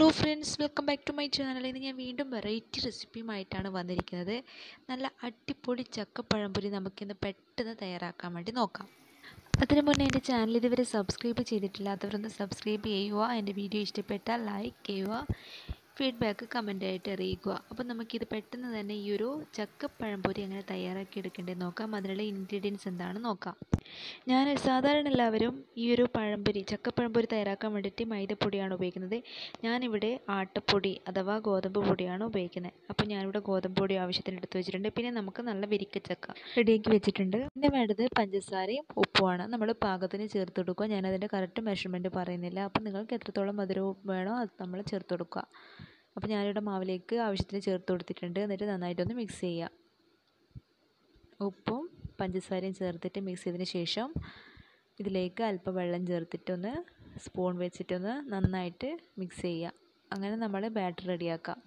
Hello friends, welcome back to my channel. ഇന്ന് ഞാൻ വീണ്ടും വെറൈറ്റി റെസിപ്പിയുമായിട്ടാണ് വന്നിരിക്കുന്നത്. നല്ല അടിപൊളി ചക്കപ്പഴം പൊരി നമുക്കിന്ന് പെട്ടെന്ന് തയ്യാറാക്കാൻ വേണ്ടി നോക്കാം. അതിനു മുന്നേ എൻ്റെ ചാനൽ ഇതുവരെ സബ്സ്ക്രൈബ് ചെയ്തിട്ടില്ലാത്തവരൊന്ന് സബ്സ്ക്രൈബ് ചെയ്യുക. എൻ്റെ വീഡിയോ ഇഷ്ടപ്പെട്ടാൽ ലൈക്ക് ചെയ്യുക, ഫീഡ്ബാക്ക് കമൻറ്റായിട്ട് അറിയിക്കുക. അപ്പോൾ നമുക്കിത് പെട്ടെന്ന് തന്നെ ഈ ഒരു ചക്കപ്പഴം പൊരി എങ്ങനെ തയ്യാറാക്കി എടുക്കേണ്ടത് നോക്കാം. അതിനുള്ള ഇൻഗ്രീഡിയൻസ് എന്താണെന്ന് നോക്കാം. ഞാൻ സാധാരണ എല്ലാവരും ഈ ഒരു പഴംപൊരി ചക്കപ്പഴംപൊരി തയ്യാറാക്കാൻ വേണ്ടിയിട്ട് മൈദപ്പൊടിയാണ് ഉപയോഗിക്കുന്നത്. ഞാനിവിടെ ആട്ടപ്പൊടി അഥവാ ഗോതമ്പ് പൊടിയാണ് ഉപയോഗിക്കുന്നത്. അപ്പോൾ ഞാനിവിടെ ഗോതമ്പ് പൊടി ആവശ്യത്തിന് എടുത്ത് വെച്ചിട്ടുണ്ട്. പിന്നെ നമുക്ക് നല്ല വരിക്കച്ചക്ക റെഡിയാക്കി വെച്ചിട്ടുണ്ട്. പിന്നെ വേണ്ടത് പഞ്ചസാരയും ഉപ്പുമാണ്. നമ്മൾ പാകത്തിന് ചേർത്ത് കൊടുക്കുക. ഞാനതിൻ്റെ കറക്റ്റ് മെഷർമെൻറ്റ് പറയുന്നില്ല. അപ്പോൾ നിങ്ങൾക്ക് എത്രത്തോളം മധുരവും വേണോ അത് നമ്മൾ ചേർത്ത് കൊടുക്കുക. അപ്പോൾ ഞാനിവിടെ മാവിലേക്ക് ആവശ്യത്തിന് ചേർത്ത് കൊടുത്തിട്ടുണ്ട്. എന്നിട്ട് നന്നായിട്ടൊന്ന് മിക്സ് ചെയ്യുക. ഉപ്പും പഞ്ചസാരയും ചേർത്തിട്ട് മിക്സ് ചെയ്തതിന് ശേഷം ഇതിലേക്ക് അല്പം വെള്ളം ചേർത്തിട്ടൊന്ന് സ്പൂൺ വെച്ചിട്ടൊന്ന് നന്നായിട്ട് മിക്സ് ചെയ്യുക. അങ്ങനെ നമ്മൾ ബാറ്റർ റെഡിയാക്കാം.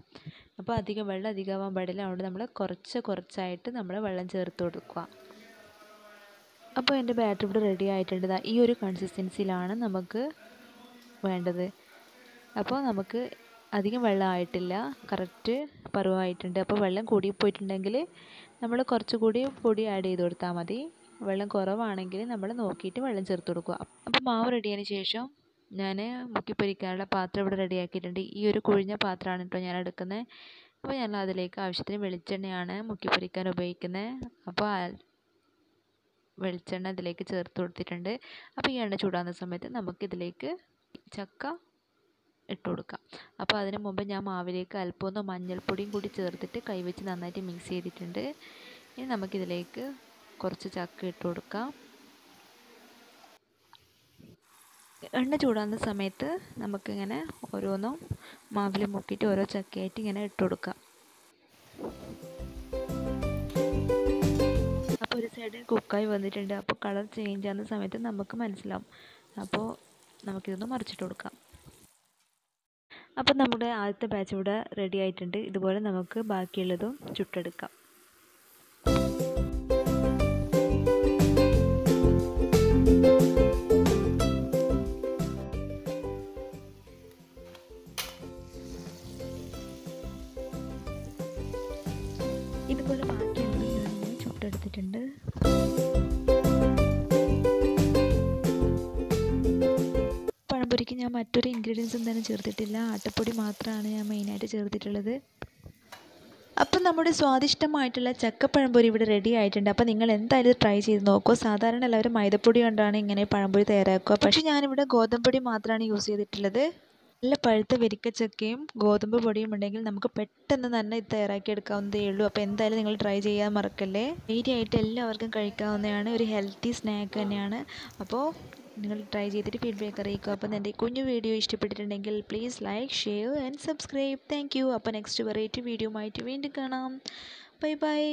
അപ്പോൾ അധികം വെള്ളം അധികമാവാൻ പാടില്ല. അതുകൊണ്ട് നമ്മൾ കുറച്ചായിട്ട് നമ്മൾ വെള്ളം ചേർത്ത് കൊടുക്കുക. അപ്പോൾ എൻ്റെ ബാറ്റർ ഇവിടെ റെഡി ആയിട്ടുണ്ട്. ഈ ഒരു കൺസിസ്റ്റൻസിയിലാണ് നമുക്ക് വേണ്ടത്. അപ്പോൾ നമുക്ക് അധികം വെള്ളം ആയിട്ടില്ല, കറക്റ്റ് പരുവമായിട്ടുണ്ട്. അപ്പോൾ വെള്ളം കൂടിപ്പോയിട്ടുണ്ടെങ്കിൽ നമ്മൾ കുറച്ചുകൂടി പൊടി ആഡ് ചെയ്ത് കൊടുത്താൽ മതി. വെള്ളം കുറവാണെങ്കിൽ നമ്മൾ നോക്കിയിട്ട് വെള്ളം ചേർത്ത് കൊടുക്കുക. അപ്പോൾ മാവ് റെഡിയായതിന് ശേഷം ഞാൻ മുക്കിപ്പൊരിക്കാനുള്ള പാത്രം ഇവിടെ റെഡിയാക്കിയിട്ടുണ്ട്. ഈ ഒരു കുഴിഞ്ഞ പാത്രമാണ് കേട്ടോ ഞാൻ എടുക്കുന്നത്. അപ്പോൾ ഞാൻ അതിലേക്ക് ആവശ്യത്തിന് വെളിച്ചെണ്ണയാണ് മുക്കിപ്പൊരിക്കാൻ ഉപയോഗിക്കുന്നത്. അപ്പോൾ വെളിച്ചെണ്ണ ഇതിലേക്ക് ചേർത്ത് കൊടുത്തിട്ടുണ്ട്. അപ്പോൾ ഈ എണ്ണ ചൂടാകുന്ന സമയത്ത് നമുക്കിതിലേക്ക് ചക്ക ഇട്ട് കൊടുക്കാം. അപ്പോൾ അതിന് മുമ്പ് ഞാൻ മാവിലേക്ക് അല്പമൊന്ന് മഞ്ഞൾപ്പൊടിയും കൂടി ചേർത്തിട്ട് കൈവച്ച് നന്നായിട്ട് മിക്സ് ചെയ്തിട്ടുണ്ട്. ഇനി നമുക്കിതിലേക്ക് കുറച്ച് ചക്ക ഇട്ട് കൊടുക്കാം. എണ്ണ ചൂടാകുന്ന സമയത്ത് നമുക്കിങ്ങനെ ഓരോന്നും മാവിൽ മുക്കിയിട്ട് ഓരോ ചക്കയായിട്ട് ഇങ്ങനെ ഇട്ട് കൊടുക്കാം. അപ്പോൾ ഒരു സൈഡിൽ കുക്കായി വന്നിട്ടുണ്ട്. അപ്പോൾ കളർ ചേഞ്ച് ആകുന്ന സമയത്ത് നമുക്ക് മനസ്സിലാവും. അപ്പോൾ നമുക്കിതൊന്ന് മറിച്ചിട്ട് കൊടുക്കാം. അപ്പം നമ്മുടെ ആദ്യത്തെ ബാച്ച് ഇവിടെ റെഡി ആയിട്ടുണ്ട്. ഇതുപോലെ നമുക്ക് ബാക്കിയുള്ളതും ചുട്ടെടുക്കാം. ഇതുപോലെ ബാക്കിയുള്ളത് ഞാൻ ചുട്ടെടുത്തിട്ടുണ്ട്. ഞാൻ മറ്റൊരു ഇൻഗ്രീഡിയൻസ് എന്തായാലും ചേർത്തിട്ടില്ല. ആട്ടപ്പൊടി മാത്രമാണ് ഞാൻ മെയിനായിട്ട് ചേർത്തിട്ടുള്ളത്. അപ്പം നമ്മുടെ സ്വാദിഷ്ടമായിട്ടുള്ള ചക്കപ്പഴംപൊരി ഇവിടെ റെഡി ആയിട്ടുണ്ട്. അപ്പോൾ നിങ്ങൾ എന്തായാലും ട്രൈ ചെയ്ത് നോക്കുക. സാധാരണ എല്ലാവരും മൈദപ്പൊടി കൊണ്ടാണ് ഇങ്ങനെ പഴംപൊരി തയ്യാറാക്കുക. പക്ഷേ ഞാനിവിടെ ഗോതമ്പൊടി മാത്രമാണ് യൂസ് ചെയ്തിട്ടുള്ളത്. നല്ല പഴുത്ത വരിക്കച്ചക്കയും ഗോതമ്പ് പൊടിയും ഉണ്ടെങ്കിൽ നമുക്ക് പെട്ടെന്ന് തന്നെ ഇത് തയ്യാറാക്കി എടുക്കാവുന്നതേ ഉള്ളൂ. അപ്പോൾ എന്തായാലും നിങ്ങൾ ട്രൈ ചെയ്യാൻ മറക്കല്ലേ. ധൈര്യമായിട്ട് എല്ലാവർക്കും കഴിക്കാവുന്നതാണ്. ഒരു ഹെൽത്തി സ്നാക്ക് തന്നെയാണ്. അപ്പോൾ നിങ്ങൾ ട്രൈ ചെയ്തിട്ട് ഫീഡ്ബാക്ക് അറിയിക്കുക. അപ്പം എൻ്റെ കുഞ്ഞു വീഡിയോ ഇഷ്ടപ്പെട്ടിട്ടുണ്ടെങ്കിൽ please like, share and subscribe. Thank you. അപ്പോൾ നെക്സ്റ്റ് വെറൈറ്റി വീഡിയോ ആയിട്ട് വീണ്ടും കാണാം. Bye by.